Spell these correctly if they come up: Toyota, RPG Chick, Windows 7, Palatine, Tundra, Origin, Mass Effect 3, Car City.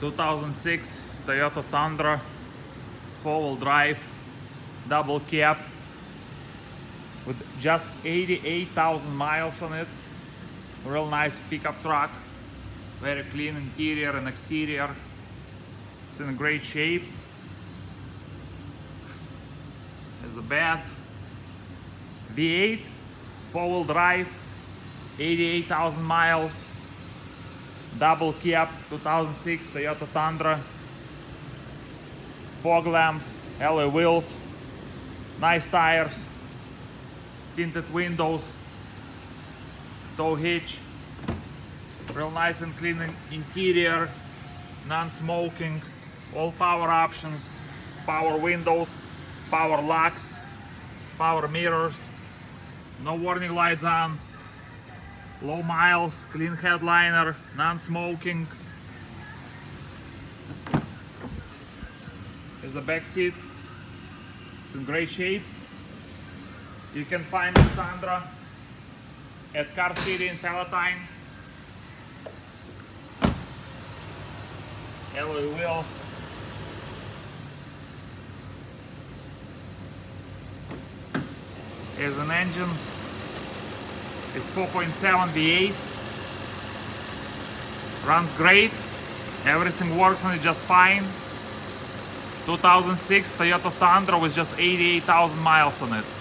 2006 Toyota Tundra, 4-wheel drive, double cab, with just 88,000 miles on it. Real nice pickup truck, very clean interior and exterior. It's in great shape. There's a bed. V8, 4-wheel drive, 88,000 miles, double cab, 2006 Toyota Tundra, fog lamps, alloy wheels, nice tires, tinted windows, tow hitch, real nice and clean interior, non-smoking, all power options, power windows, power locks, power mirrors, no warning lights on, low miles, clean headliner, non-smoking. Here's the back seat, it's in great shape. You can find this Tundra at Car City in Palatine. Alloy wheels. Here's an engine. It's 4.7 V8. Runs great. Everything works on it just fine. 2006 Toyota Tundra with just 88,000 miles on it.